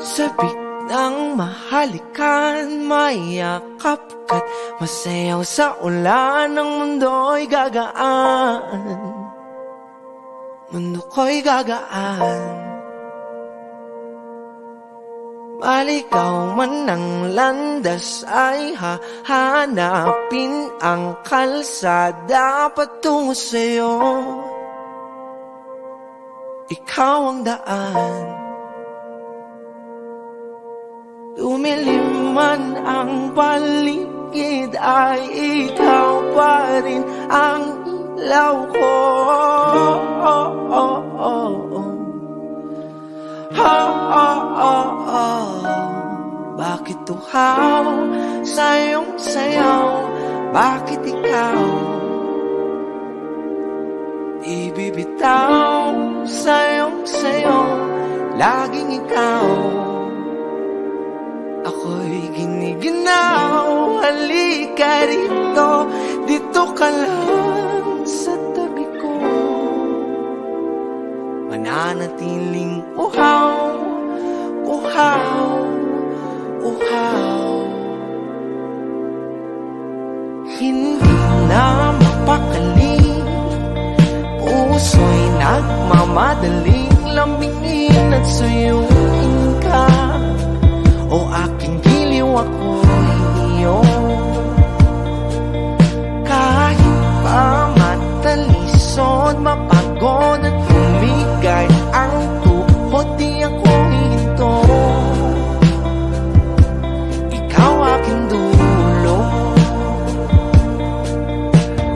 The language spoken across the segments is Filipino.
Sabik ng mahalikan, mayakap ka't masayaw sa ulan. Ang mundo'y gagaan, mundo ko'y gagaan. Maligaw man ang landas ay hahanapin ang kalsada patungo sa'yo. Ikaw ang daan. Lumilim man ang paligid ay ikaw pa rin ang ilaw ko. Bakit tuhaw sa iyong sayaw? Bakit ikaw ibibitaw sa iyong sayaw? Laging ikaw ako'y giniginaw. Halika rito, dito ka lang sa tabi ko. Mananatiling uhaw, uhaw, uhaw. Hindi na mapakali, puso'y nagmamadaling lambingin at suyuin ka. O aking giliw, ako'y iyong. Kahit pa matalisod, mapagod at humigay ang tuhod, di ako ito. Ikaw aking dulo.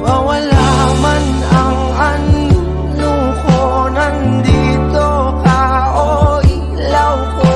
Mawala man ang ano ko, nandito ka o ilaw ko.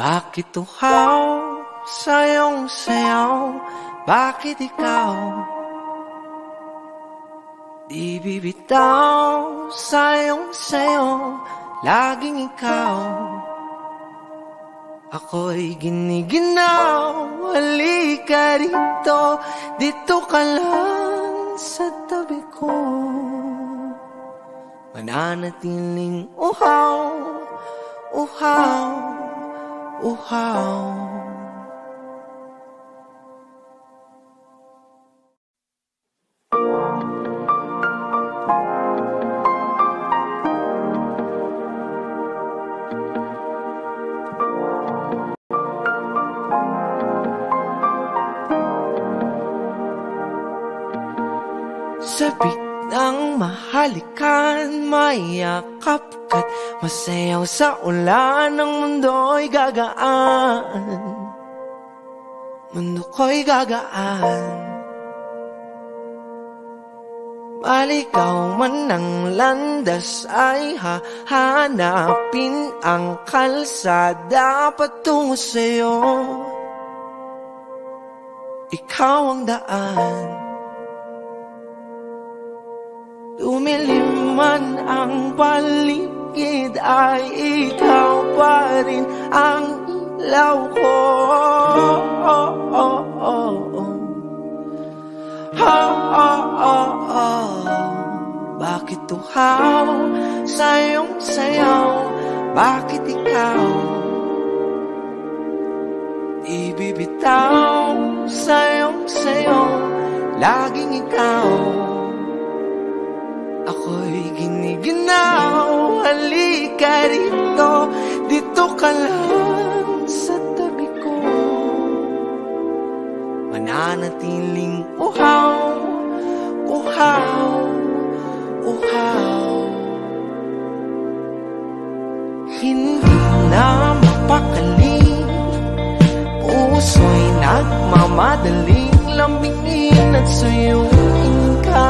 Bakit uhaw sa iyong sayaw? Bakit ikaw di bibitaw sa iyong sayaw? Laging ikaw ako'y giniginaw. Halika rito, dito ka lang sa tabi ko. Mananatiling uhaw, uhaw, uhaw. Sabik ng mahalikan, mayakap ka't masayaw sa ulan. Ang mundo'y gagaan, mundo ko'y gagaan. Maligaw man ang landas ay hahanapin ang kalsada patungo sa'yo. Ikaw ang daan. Lumilim man ang paligid Bakit ay ikaw pa rin ang ilaw ko? Bakit tuhaw sa iyong sayaw? Bakit ikaw ibibitaw sa iyong sayaw? Laging ikaw ako'y giniginaw. Halika rito, dito ka lang sa tabi ko. Mananatiling uhaw, uhaw, uhaw. Hindi na mapakali, puso'y nagmamadaling lamingin at suyuin ka.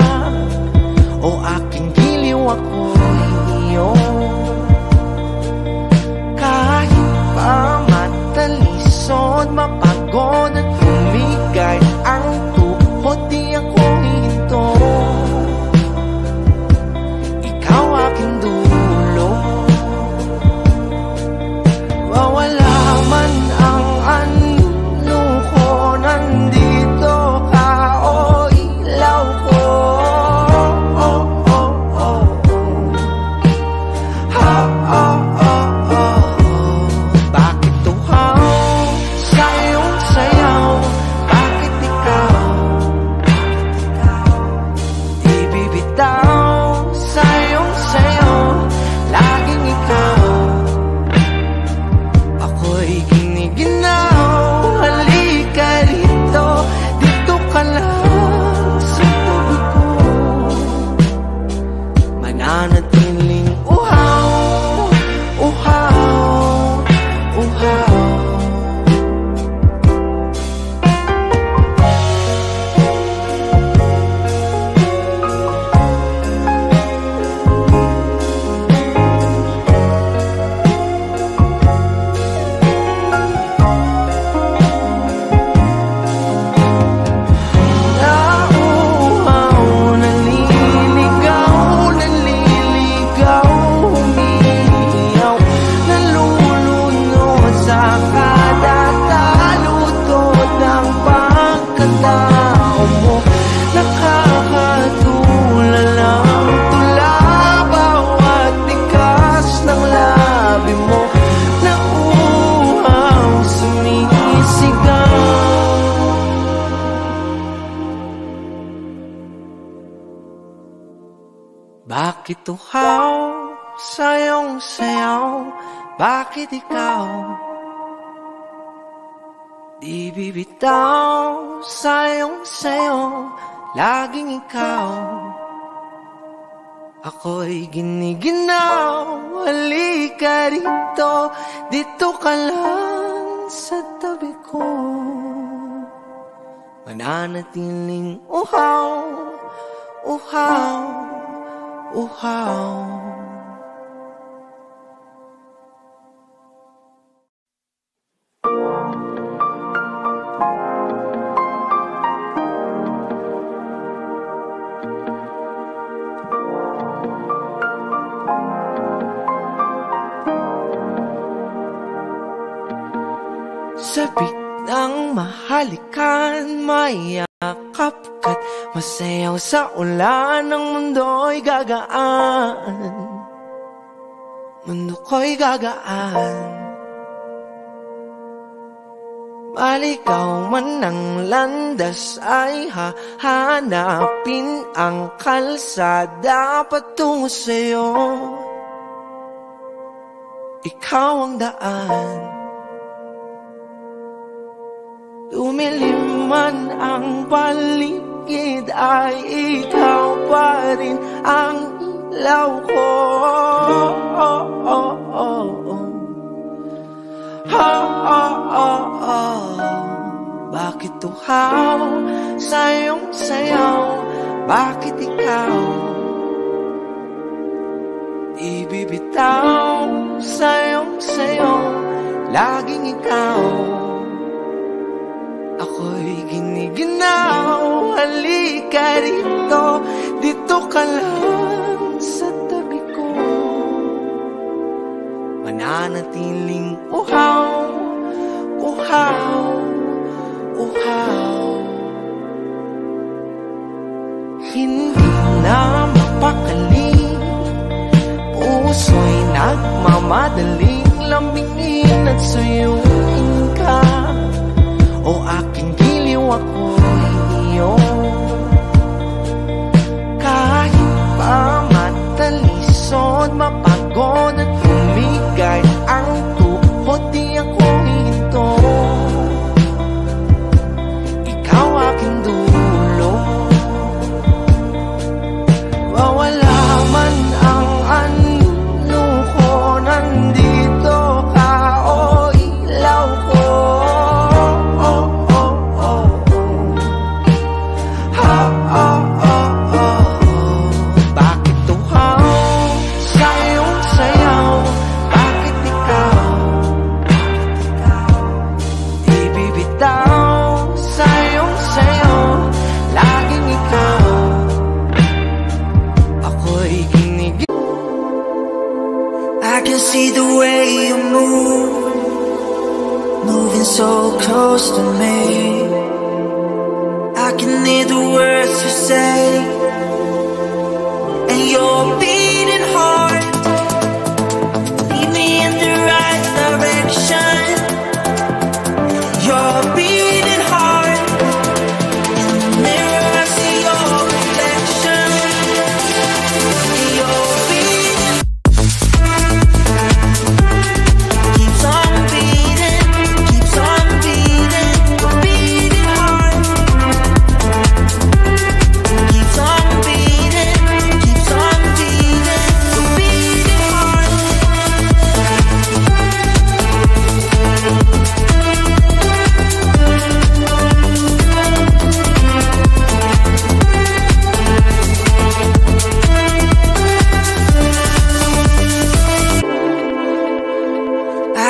O aking giliw, ako'y iyo. Kahit pa matalisod, mapagod at humigay ang tuhod, di ako ito. Ikaw aking dulo, wawala man ang ano ko. Nandito ka, o ilaw ko. Bakit tuhaw sa iyong sayaw? Bakit ikaw ibibitaw sa iyong sayaw? Laging ikaw ako'y giniginaw. Halika rito, dito ka lang sa tabi ko. Mananatiling uhaw, uhaw, uhaw. Bakit tuhaw sa iyong sayaw? Bakit ikaw di bibitaw sa iyong sayaw? Laging ikaw ako'y giniginaw. Halika rito, dito ka lang sa tabi ko. Mananatiling uhaw, uhaw, uhaw. Sabik ng mahalikan, mayakap ka't masayaw sa ulan. Ang mundo'y gagaan, mundo ko'y gagaan. Maligaw man ang landas, ay hahanapin ang kalsada patungo sa'yo. Ikaw ang daan. Tumilim man ang paligid, ay ikaw pa rin ang ilaw ko. Bakit tuhaw sa iyong sayaw? Bakit ikaw ibibitaw sa iyong sayaw? Laging ikaw ako'y giniginaw. Halika rito, dito ka lang sa tabi ko. mananatiling uhaw, uhaw, uhaw. Hindi na mapakali, puso'y nagmamadaling lambingin at suyuin ka. O aking giliw, ako'y iyo. Kahit pa matalisod, mapagod at humigay ang tuhod, di ako hinto. Ikaw aking dulo. Mawala man ang anyo ko, nandito ka o ilaw ko. Bakit tuhaw sa iyong sayaw? Bakit ikaw? Di bibitaw sa iyong sayaw, laging ikaw. Ako'y kinig. I can see the way you move, moving so close to me. I can hear the words you say, and your beating heart. Lead me in the right direction. Your beating heart. In the mirror I see your reflection. Your beating keeps on beating, keeps on beating. Your beating heart keeps on beating, keeps on beating. Your beating heart.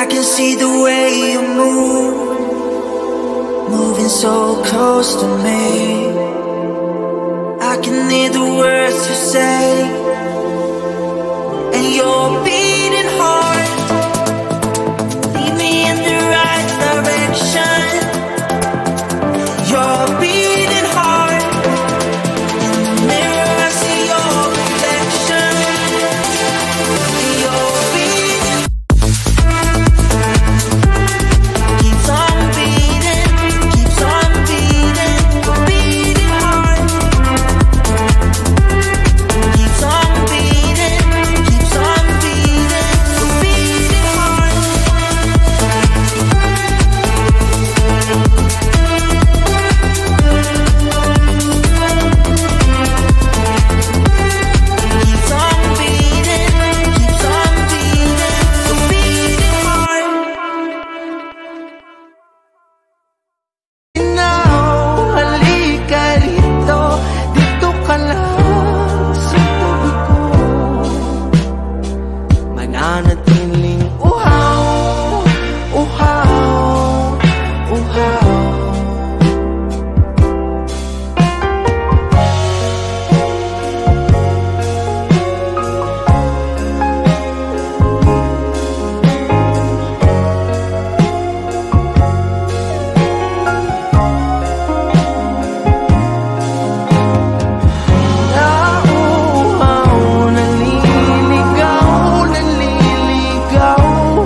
I can see the way you move, moving so close to me. I can hear the words you say, and your beating heart. Lead me in the right direction. Your beating heart. In the mirror I see your reflection. Your beating keeps on beating, keeps on beating. Your beating heart keeps on beating, keeps on beating. Your beating heart. Keeps on beating, keeps on beating. Your beating heart. Now, halika rito, dito ka lang sa tabi ko. Mananatiling uhaw, uhaw, uhaw. Nauuhaw, naliligaw,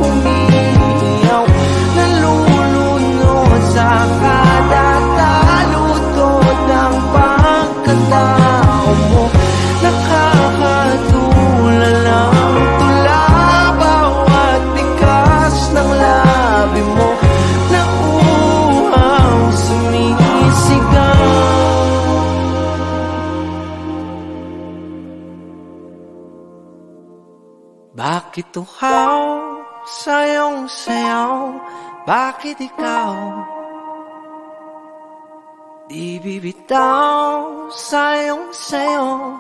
umiiyaw, nalulunod sa kada taludod ng pagkatao mo. Nakakatulala ang tulabaw at tikas ng labi mo. Nauuhaw, sumisigaw. Bakit uhaw sa iyong sayaw? Bakit ikaw? Di bibitaw sa iyong sayaw,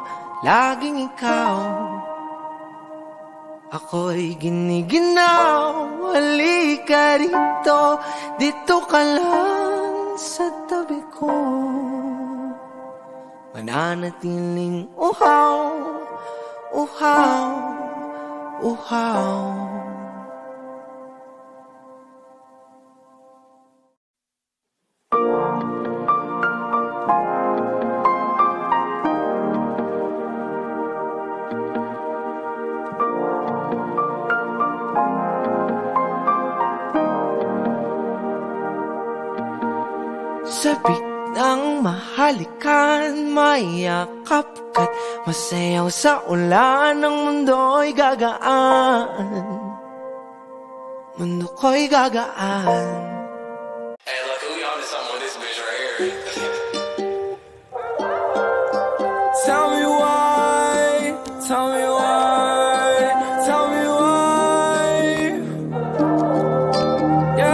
laging ikaw. Ako'y giniginaw, halika rito, dito ka lang sa tabi ko. Mananatiling uhaw, uhaw, uhaw. sabik ng mahalikan, mayakap ka't masayaw sa ulan. Ang mundo'y gagaan, mundo ko'y gagaan. Hey, look, who y'all is on this bitch right here? Tell me why, tell me why, tell me why. Yeah.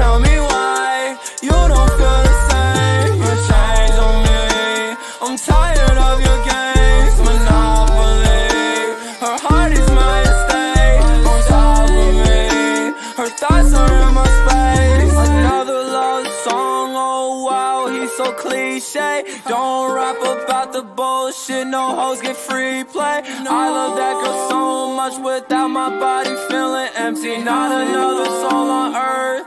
Tell me why you don't feel the same. You change on me. I'm tired of your games, monopoly. Her heart is my estate. On top of me, her thoughts are in my space. Another love song. Oh wow, he's so cliche. Don't rap about the bullshit. No hoes get free play. I love that girl so much without my body feeling empty. Not another soul on earth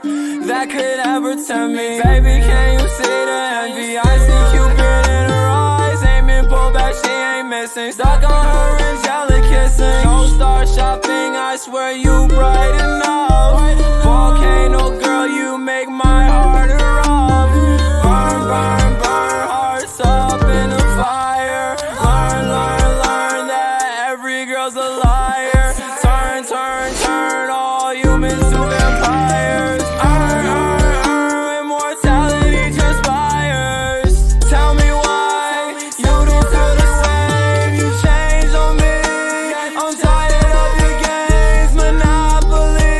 that could ever tempt me. Baby, can you see the envy? I see Cupid in her eyes. Aiming, pull back, she ain't missing. Stuck on her angelic kissing. Don't start shopping, I swear you bright enough. Volcano girl, you make my heart erupt. Burn, burn, burn, hearts up in the fire. Learn, learn that every girl's a liar. Turn, turn, turn all humans to vampires. Earn, earn, earn, immortality transpires. Tell me why you don't feel the same. You change on me. I'm tired of your games, monopoly.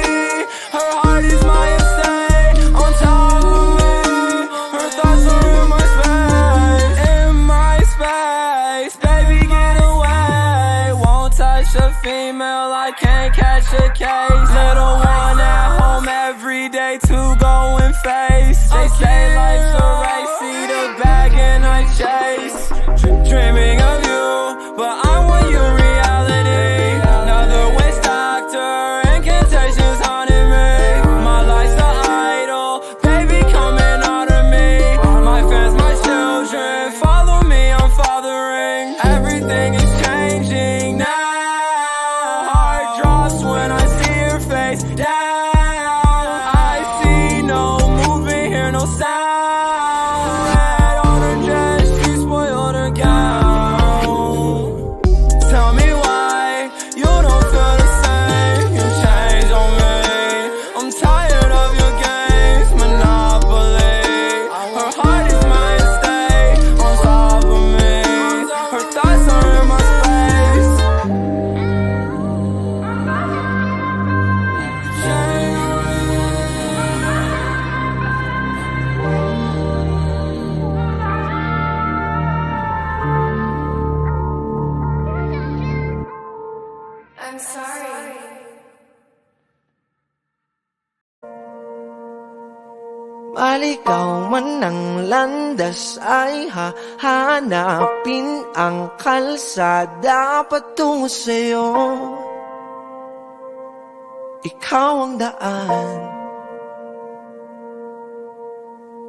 Her heart is my estate. On top of me, her thoughts are in my space. In my space, baby, get away. Won't touch a female, I can't catch a case. Little one at home every day to go and face. They say life's a race, see the bag and I chase. Dreaming of you, but I want your reality. Another waste doctor, incantations haunting me. My life's the idol, baby, come and honor me. My fans, my children, follow me, I'm fathering. Everything is changing now. Heart drops when I see your face down. I see no movement, hear no sound. Red on her dress, she spoiled her gown. Tell me why you don't feel the same. You change on me. I'm tired of your games, monopoly. Her heart is my estate. On top of me, her thoughts are in my space. I'm sorry. Maligaw man ng landas ay hahanapin ang kalsada patungo sa'yo. Ikaw ang daan.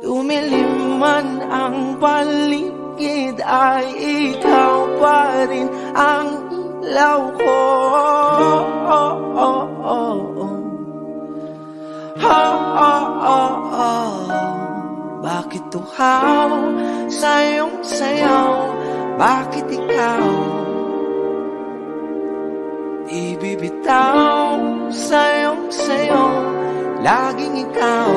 Tumilim man ang paligid ay ikaw pa rin ang ilaw ko. Bakit tuhaw sa iyong sayaw? Bakit ikaw di bibitaw sa iyong sayaw? Laging ikaw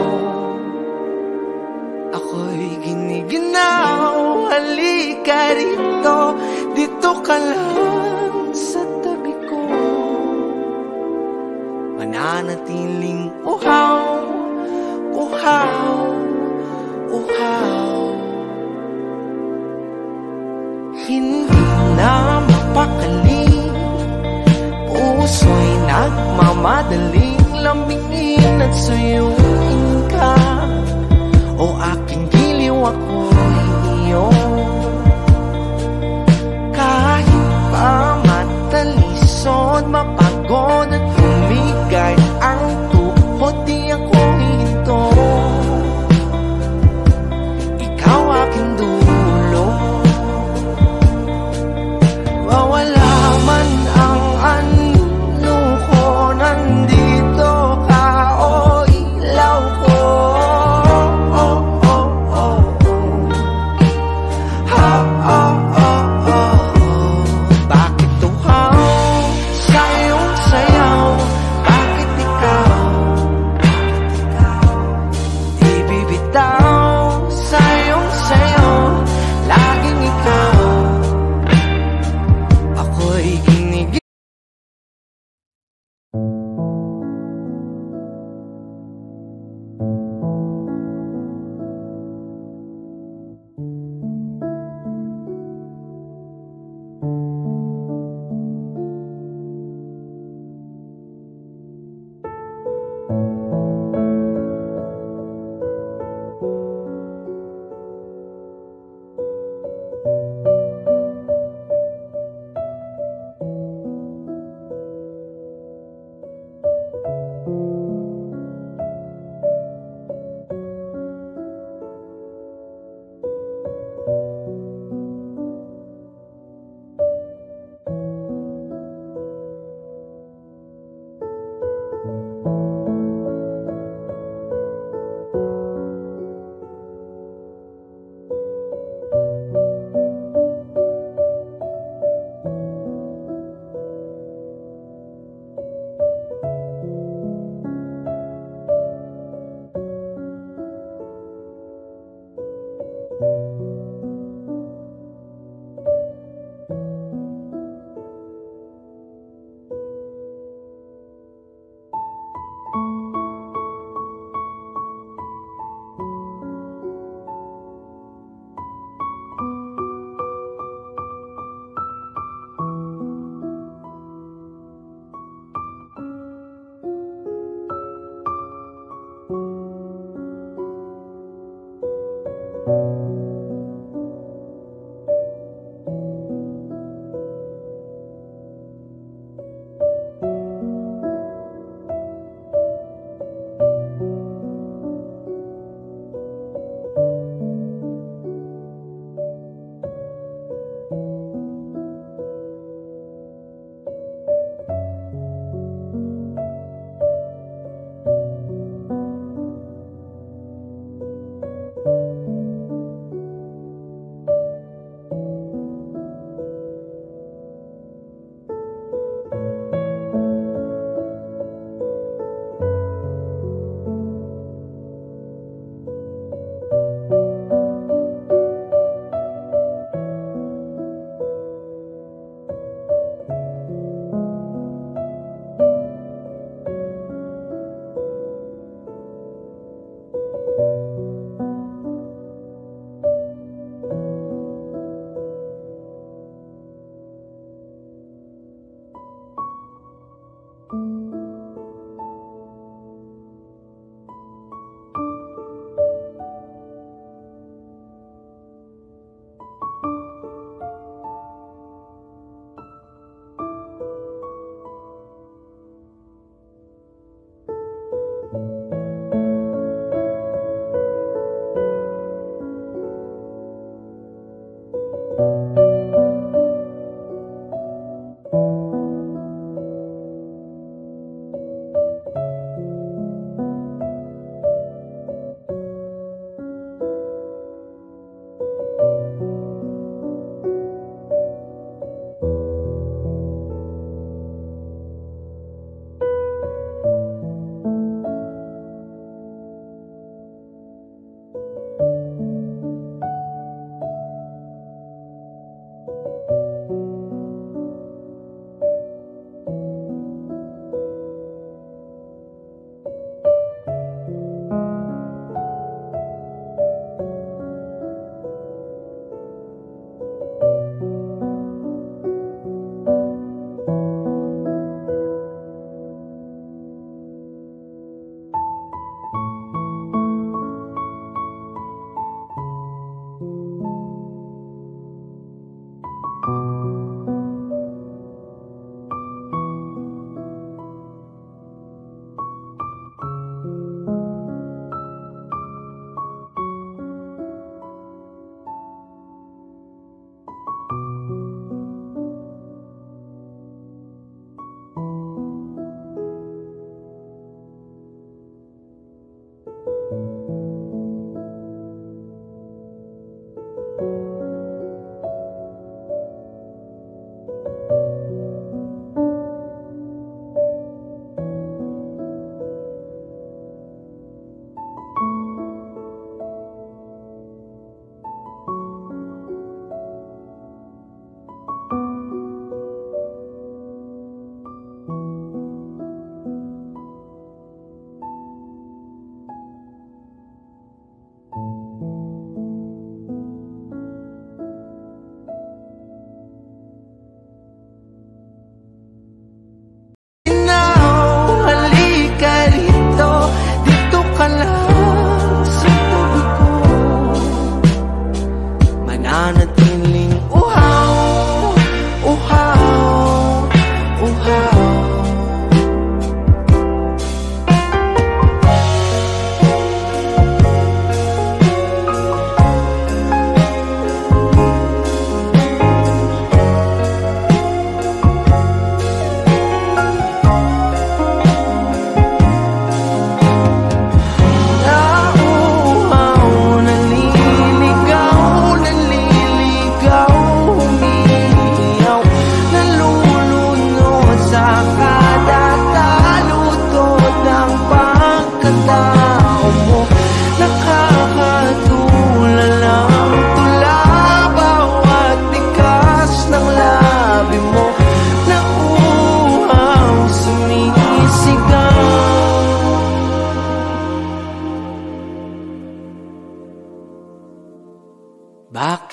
ako'y giniginaw. Halika rito, dito ka lang sa tabi ko. Mananatiling uhaw, uhaw, uhaw. Hindi na mapakali, puso'y nagmamadaling lambingin at suyuin ka. O aking giliw, ako'y iyo. Kahit pa matalisod, mapagod at humigay ang tuhod, di ako hihinto. Ikaw aking dulo. Mawala man ang ano ko, nandito ka.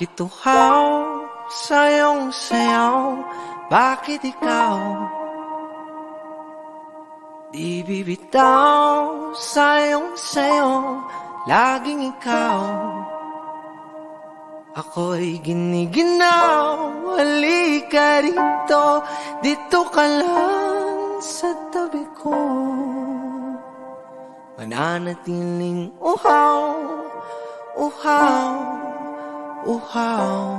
Bakit uhaw sa iyong sayaw? Bakit ikaw di bibitaw sa iyong sayo? Laging ikaw ako'y giniginaw. Halika rito, dito ka lang sa tabi ko. Mananatiling uhaw, uhaw, uhaw.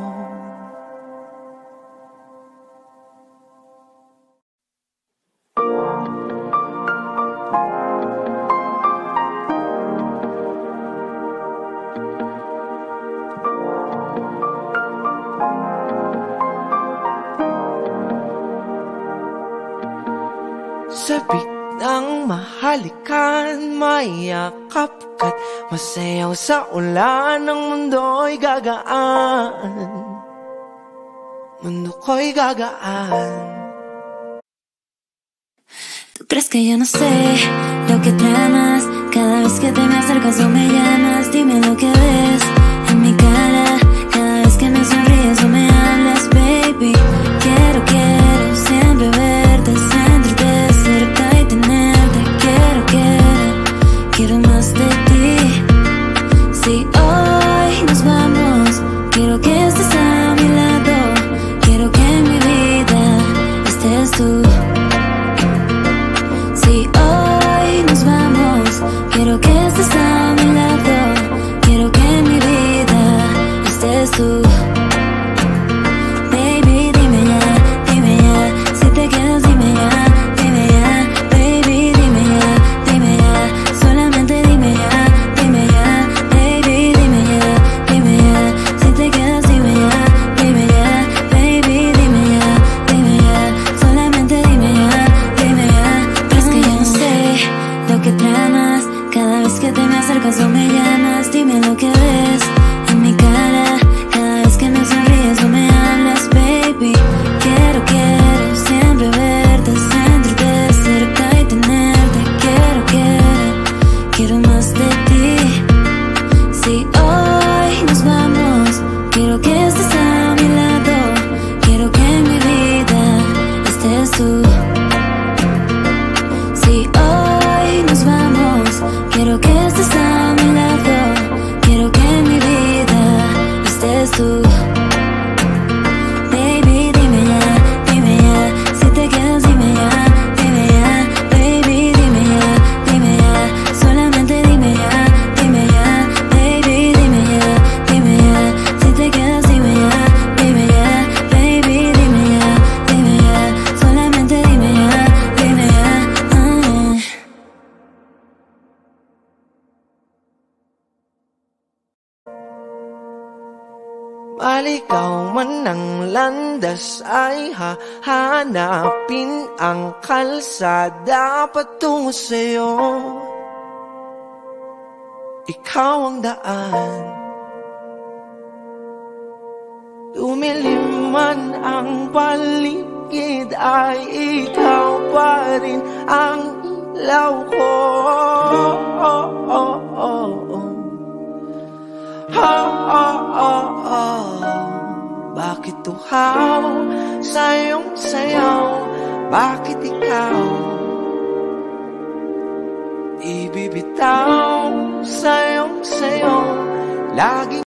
Sabik ng mahalikan, mayakap ka't masayaw sa ulan. Ang mundo'y gagaan, mundo ko'y gagaan. Tú crees que yo no sé lo que tramas. Cada vez que te me acercas o me llamas, dime lo que ves en mi cara. Cada vez que me sonríes o me hablas, baby, quiero siempre verte, sentirte cerca y tenerte. Quiero más de ti. Si hoy nos vamos, quiero que estés a mi lado. Quiero que en mi vida estés tú. Si hoy nos vamos, quiero que estés a mi lado. Quiero que en mi vida estés tú. Hanapin ang kalsada patungo sa'yo. Ikaw ang daan. Tumilim man ang paligid, ay ikaw pa rin ang ilaw ko. Bakit uhaw sa iyong sayaw? Bakit ikaw di bibitaw sa iyong sayaw? Laging